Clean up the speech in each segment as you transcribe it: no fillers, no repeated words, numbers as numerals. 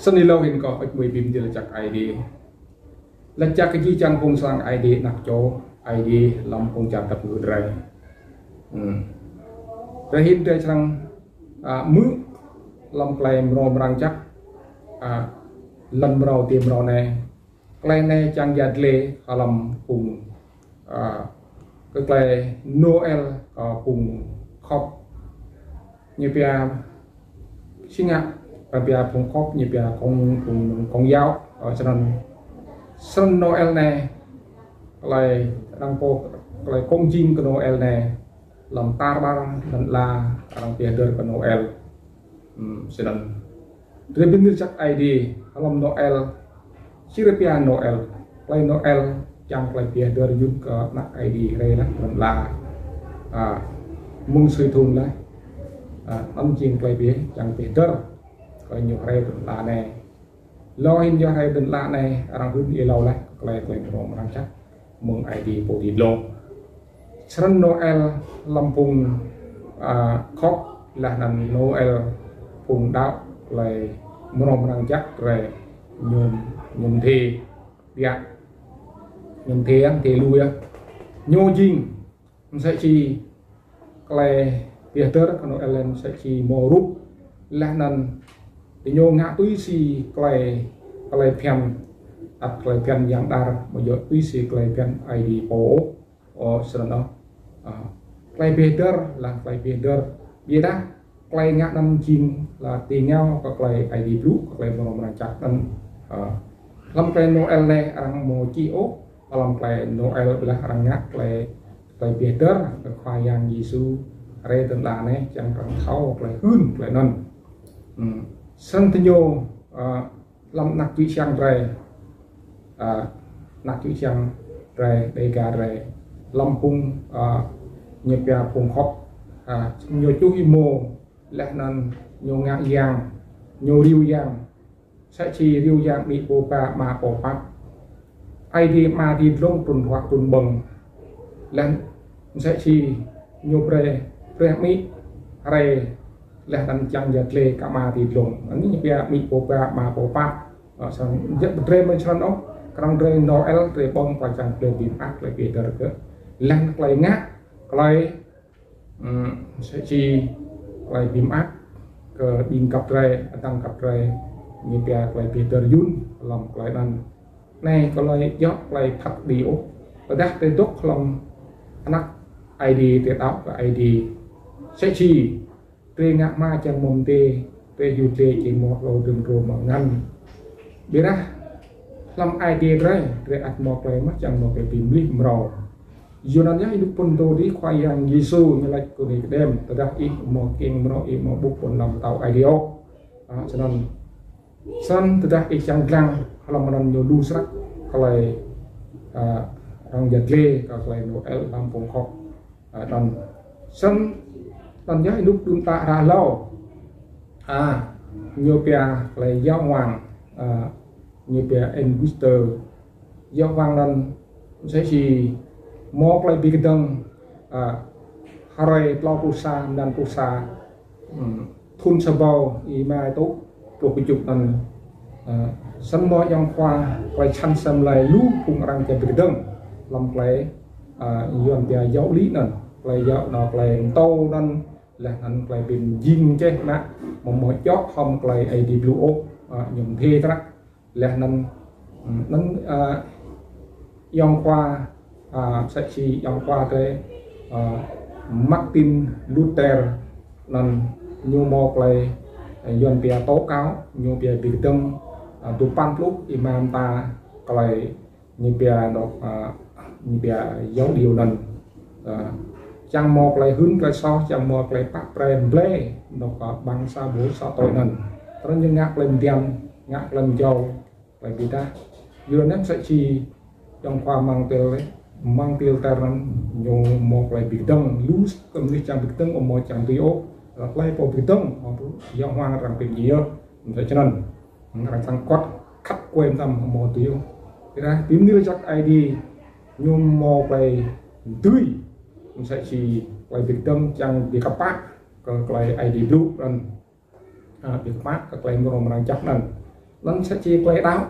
Seni lawin ko ek mui bim di lacak ID lacak keji cangkung sang ID nakco ID lampung jatap ngudrai rahid dai sang mu lam klai mro merangcak lam mro tim mro ne klai ne cang jadle alam pung ke klai noel pung khop nyepia singa Pabia pung kop nyebia kong yao seron noel ne lai rangpo lai kong jing ke noel ne lam tar barang dan la rang piader ke noel seron rebinir cak id alam noel sirepia noel lai noel yang lai piader yuk ke nak id rei lah dan la mung sui thun lah am jing lai bia yang piader coi nhiều hay đừng lạ này lo hình do hay đừng lạ này rằng cứ đi lâu lại lại coi rộng ràng chắc mừng ai đi bộ đi lâu sân noel lâm vùng khóc là nằm noel vùng đạo lại rộng ràng chắc rồi nhung thì việc nhung thế ăn thì lui nhô dinh sẽ chi lại việc tớ noel sẽ chi mô rút là nằm thì nhô ngã túi xì clay pen đặt clay pen dạng đa bây giờ túi xì clay pen ID bố ở sơn đó clay beater là clay beater biết đó clay ngã năm chín là tì nhau các clay ID blue clay màu là chặt năm làm clay noel này ăn màu chi ố làm clay noel là ăn ngã clay beater là khoai yang Giêsu đây tên là này chẳng cần tháo clay hươn clay non sân tình yêu làm nạc vị trang rè nạc vị trang rè đầy cả rè lâm cung nhập vào cùng khóc nhiều chú y mô lẽ nâng nhiều ngạc giang nhiều riêu giang sẽ chỉ riêu giang bị bố bà mà bỏ bạc ai đi mà đi rông trùn hoặc trùn bồng lẽ sẽ chỉ nhiều rè rè mỹ rè leh dan jang jatle kama di dong ini pia mi popa ma popa sang jet bedre menceran oh kerang dre noel dre bong pacang ple di ak ple peter ke leh klai ngak klai sechi klai bim ak ke dingkap dre atang kap dre ni pia klai peter yun lam klai dan nei klai yok klai khat di oh dah te dok lam anak id te tau ke id sechi Tê ngã ma chẳng mồm tê tê dù tê chỉ một đầu đường rùa mở ngăn biết á làm ai tê rơi tê ạt một cái mắt chẳng một cái tìm lít màu dù nó nhá lúc bồn đồ đi khoai yang Giêsu như lạch của người đêm ta đặt ít một kiên màu ít một bụng bồn lòng tàu ai điêu cho nên sân ta đặt ít chẳng găng làm nằm nhiều đu sắc có lại răng giật lê có lại nổ eo làm vùng khóc đòn sân tanya hidup dunta ralau nyopia lai yao wang nyopia enguster yao wang dan saya si mok lai bigedeng harai plau pusa dan pusa thun sabau ima itu tuh pijuk dan semua yang qua lai chan sam lai lu pung rang ke bigedeng lam lai yon dia yao li nan lai yao nok lai tau nan là anh lại bình dinh chứ nè một mỗi chót không lại ADBO những thế đó là nên nâng dòng qua sẽ chỉ dòng qua cái Martin Luther nên nhiều một lại dòng bia tố cáo nhiều bia bị tưng tụ pan lúc imam ta lại nhiều bia đọc nhiều bia giáo điều lần chẳng một lại hướng lại so chẳng một lại bắt rèn lê nó có bằng xa bố xa tội nần Terus ngak lên đèn, ngạc lên dầu. Bởi vì ta dưa nếp sẽ chi trong khoa mang tiêu taran nhu một lại bị đông lũ cầm đi chẳng bị đông ở một chẳng tiêu lại bỏ bị đông hoặc do hoang rằng bị gì đó vậy cho nên rằng sang quát khắp quên tâm một tiêu thế ra tím như chắc ai đi nhu một lại tươi sẽ chỉ lại bị đông chẳng bị cặp bát còn lại ai đi lũ lần bị bát các lại ngồi mà đang chắc lần lắm sẽ chỉ quay đáo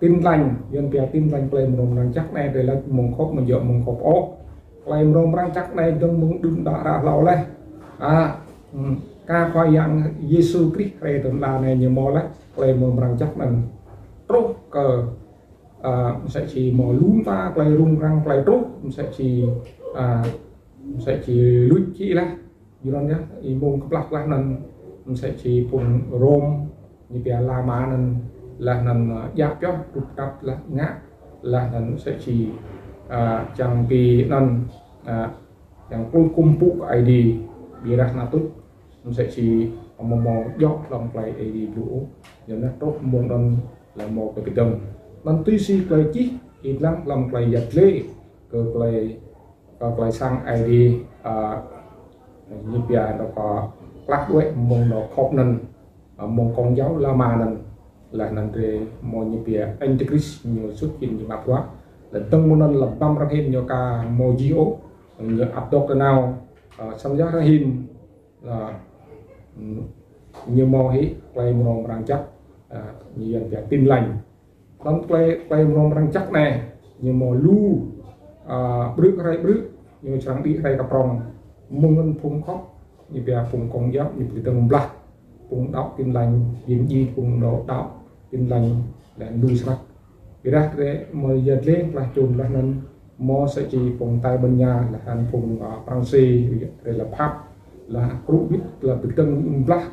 tin lành dân bè tin lành lên một lần chắc này để là mùng khóc mà dọn mùng khóc ố lên một lần chắc này trong muốn đun đỏ đã lâu lên ca khoai yang Jesus Christ về tuần là này nhiều mò lên một lần chắc mình trúc cờ sẽ chỉ mò lún ta lên rung răng lên trúc sẽ chỉ lút chỉ là như đó nhé thì mùng khóc lắc lên nên sẽ chỉ cùng rôm như bè la mà nên là nền giáp cho trục cặp là ngã là nền sẽ chỉ chẳng vì nền chẳng cung cung ai đi bị ra na tốt sẽ chỉ mò dọc lòng lại ai đi đủ giờ nó tốt một lần là một cái đồng nền tuy si lại chi ít lắm lòng lại giật lệ cực lại sang ai đi như bây giờ nó có lắc đuôi mông nó khóc nền mông con giáo la mà nền là nanti mau nyipia integris nyusukin nyimak wa dan temunan lebam rahim nyoka mojio nyok abdok kenal samjak rahim nyemohi play merom rancak nyian pia tin lành dan play merom rancak này nyemo lu bruk nyocang di rai kaprong mungen phung khóc nyipia phung kong giáp nyipi teng blah phung đọc tin lành yim yi phung đọc đạo tin lành là nuôi sắc vì ra thế mới giờ lên là chùm là nên mò sẽ chỉ cùng tay bên nhà là hành phùng ở Fransi về là Pháp là Rubik là bị tân black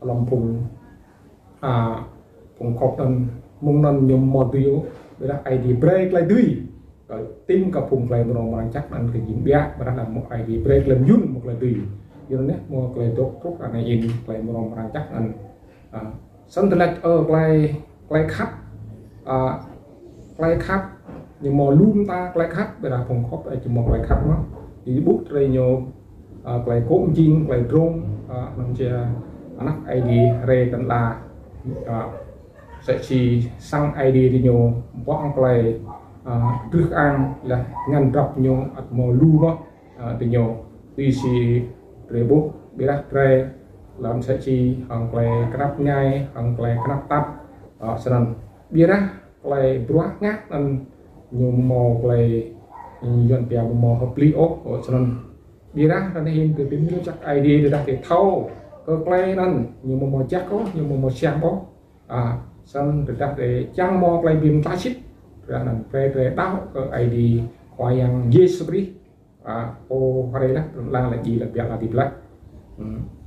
làm phùng phùng khóc tân mong năn nhom mò tiêu vì ra ID break lại tươi rồi tin cả phùng lại một màn chắc ăn cái gì bia và ra làm một ID break làm yun một lại tươi cho nên mò lại tốt tốt là này in lại một màn chắc ăn sân thật là clay khắp nhưng mà luôn ta clay khắp bây giờ phòng khóc chỉ một clay khắp đó thì bút rồi nhiều clay cốm chiên clay rôm mình sẽ nắp ID re tận là sẽ chỉ sang ID thì nhiều bọn clay trước ăn là ngăn rập nhiều ở màu lu đó thì nhiều tuy chỉ re bút bây giờ re làm sẽ chi hàng play craft ngay hàng play craft tap sẵn biết ra play búa ngát nên nhiều màu play dọn bè màu hợp lý ốp ở sẵn biết ra là nên từ tính chắc ID để đặt để thâu cơ play nên nhiều màu chắc có nhiều màu sáng có sẵn để đặt để trang màu play bìm ta ship ra làm play để tao cơ ID khoai yang yes free ô đây là gì là bè là gì black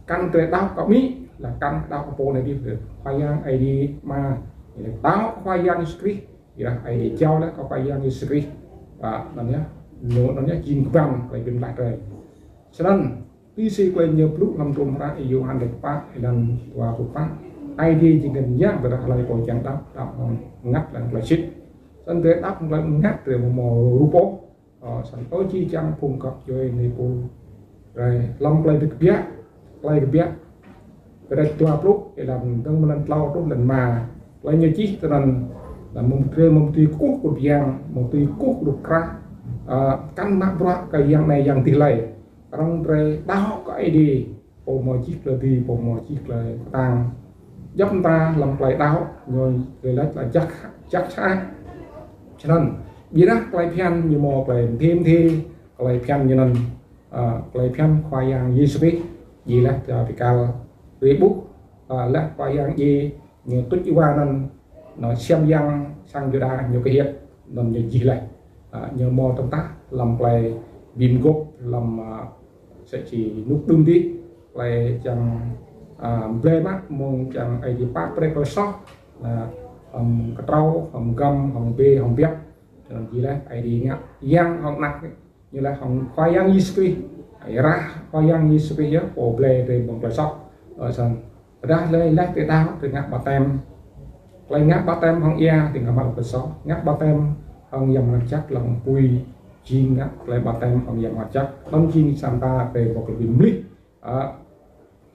căn tuyệt đau có mỹ là căn đau bộ này đi khoai yang ID mà đau khoai yang script là ID trao đó có khoai yang script và nó nhé nhìn vàng lại bên lại rồi cho nên tuy si quên nhiều lúc làm trùm ra yêu ăn được phát lần qua cuộc phát ID chỉ cần nhắc và đặt lại bộ chẳng đau đau ngắt là chết sân tuyệt đau là ngắt rồi màu rupo sẵn tối chi chăng phùng cọc rồi này phùng rồi lòng lại được biết lại được biết cái tua lúc để làm đang một lần lao lúc lần mà lấy nhiều chiếc cho nên là một tùy cúc của giang một tùy cúc được ra căn nắp ra cái giang này giang thì lầy trong tre đau cái đi bộ mọi chiếc là thì bộ mọi chiếc là tàng giúp ta làm lại đau rồi lấy là chắc sai cho nên biết đó lại phen như một lại thêm thì lại phen như nên lại phen khoai giang gì suy gì là cho bị cao Facebook là khoai yang gì nhiều tuyết qua nên nó xem yang sang đưa ra nhiều cái hiệp làm nhiều gì lại nhiều mò trong tác làm play bìm gốc làm sẽ chỉ nút đung đi play chẳng play mắt mong chẳng ai đi phát play coi sót là hồng trâu hồng găm hồng bê hồng bẹp làm gì đấy ai đi nhá yang hồng nặng như là hồng khoai yang gì ra khoai yang như suy nhớ của play về một cái sót ở sân Ra lê lách tự đáo từ ngã bà tem lấy ngã bà tem hong ia thì ngã mặt bờ sọ ngã bà tem hong dầm mặt chắc lòng cùi chim ngã lấy bà tem hong dầm mặt chắc bông chim sampa về một cái bìm lít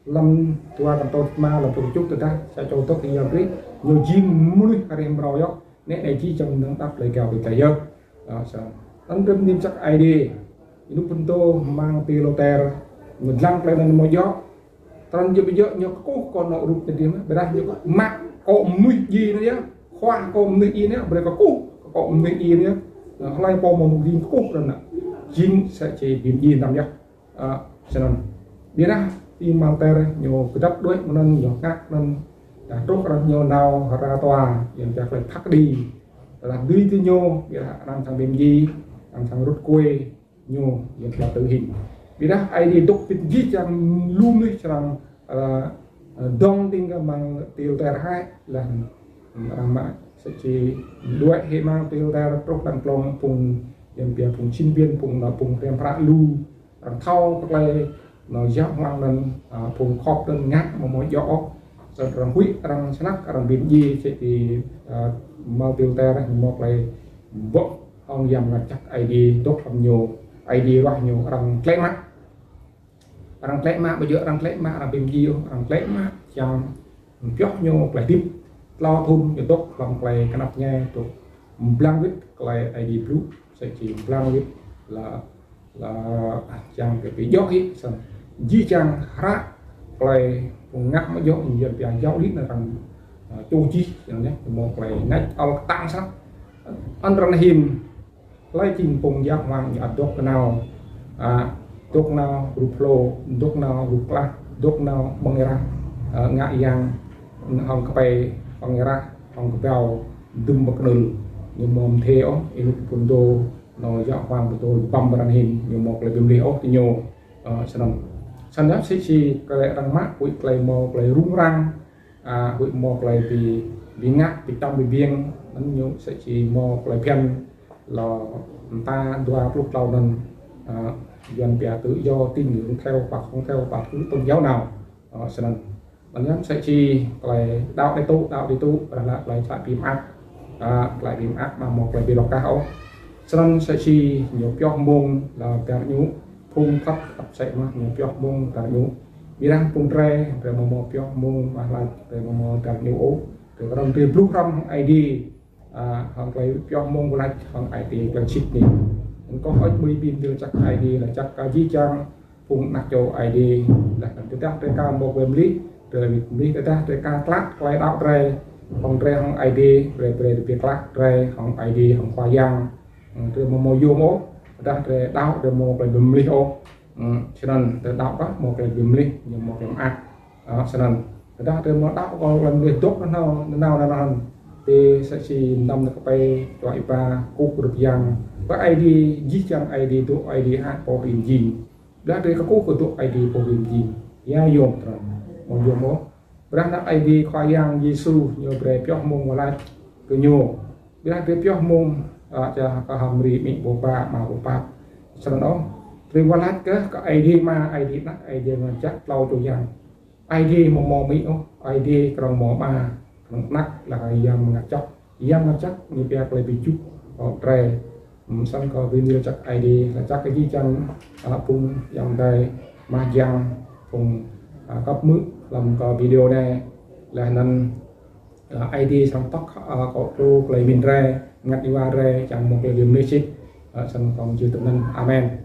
lâm tua làm tôi ma là tôi chút từ ta sẽ cho tôi đi làm clip nhiều chim mũi karim rồi đó nên này chỉ trong nắng tắt lấy kèo bị cày dơ tấn công niêm chắc ID lúc phân tô mang piloter mình lăng lấy lên môi gió tấn cho bây giờ nhiều cô còn nợ rụt tiền đấy ra nhiều mạng cộm mũi gì nữa khoa cộm mũi gì nữa bây giờ cũ cộm mũi gì nữa lại cộm một viên cũ rồi nè chim sẽ chỉ biến gì làm nhá cho nên biết đó đi mang tê nhiều cái đắp đuối nên nhiều khác nên đã tốt rất nhiều nào ra tòa hiện tại phải thắt đi làm đi tư nhô biết là làm thằng bìm gì làm thằng rút quê nhô hiện là tự hình biết đó ai đi đúc tin gì chẳng luôn đấy rằng dong tin cái mang tiêu tê hai là làm mãi sẽ chỉ đuổi hệ mang tiêu tê tốt đằng long cùng hiện việc cùng sinh viên cùng là cùng em phá lưu thao các loại nó giáp mang lên phùng khóc lên ngắt mà mỗi gió rồi rằng quýt rằng sắn rằng biển gì thì mau tiêu tê một lại vợ ông dầm là chắc ID tốt làm nhiều ID bao nhiêu rằng lấy mắt rằng lấy mã bây giờ rằng lấy mã là biển gì rằng lấy mã chồng chót nhau một lại tiếp lo thun nhiều tốt lòng lại cái nắp nhai tụ blank with lại ID blue sẽ chỉ blank with là chàng cái bị gió hít xong di chàng ra lại ngắt mà gió nhiều giờ gió hít là rằng chu chi nhé một lại nách ao tăng sắc ăn rằng hiền lấy chim cùng giáp hoàng nhà đốt nào rụp lô đốt nào rụp la đốt nào bằng ra ngại giang hồng cây bằng ra hồng cây bèo đùm bạc đường nhưng mồm theo in quân đồ nó dạo hoàng của tôi băm vào hình nhiều một là bìm lì ốc thì nhiều sẵn đáp xí chi có lẽ răng mát quýt lấy một lấy rung răng quýt một lấy thì bị ngắt bị trong bị biên đánh nhiều sẽ chỉ một lấy phèn là ta đoá lúc đầu lần dần bè tự do tin ngưỡng theo hoặc không theo bất cứ tôn giáo nào sẵn đáp sẽ chi lại đạo đi tu là lại bìm ác mà một lại bị lọc cao sân sẽ chi nhiều peo mông là cả nhú phun khắp tập sệ mà nhiều peo mông cả nhú bị đang phun tre về mồm mồm peo mông mà là về mồm mồm cả nhú ố từ các đồng tiền blue ram ID hoặc là peo mông lại hoặc ID là chip này có hỏi mấy pin đưa chắc ID là chắc di chăng phun nạp cho ID là cần chúng ta tới ca một về lý từ lý chúng ta tới ca class lại đạo tre phòng tre hoặc ID về từ việc class tre hoặc ID hoặc khoa giang từ một vô mốt ra để đau từ một cái bìm li ô cho nên từ đau đó một cái bìm li nhưng một cái ăn cho nên từ đó từ một đau còn làm việc tốt nó nào là làm thì sẽ chỉ nằm được cái loại ba cục được rằng các ID dí chăng ID tụ ID hát bỏ hình gì đó từ các cục của tụ ID bỏ hình gì gia dụng rồi một vô mốt ra là ID khoa giang Giêsu nhiều về peo mông và lại cứ nhiều ra từ peo mông aja kahmri mi boba ma boba sano riwalat ke ID ma ID nak ID ngajak lau tu yang ID momo mi ID krong mo ma nak lah yang ngajak ni pihak lebih cuk tre san ko vin ngajak ID ngajak ke jang pun yang dai ma jang pun kap mu lam ko video ne lah nan ID sang tok ko tu klei min re ngặt đi qua rê chẳng một cái điểm lý xích sân phòng chư tự nên amen.